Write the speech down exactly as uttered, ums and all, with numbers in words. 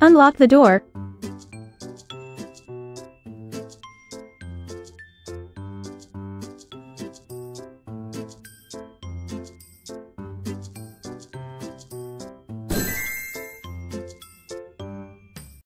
Unlock the door.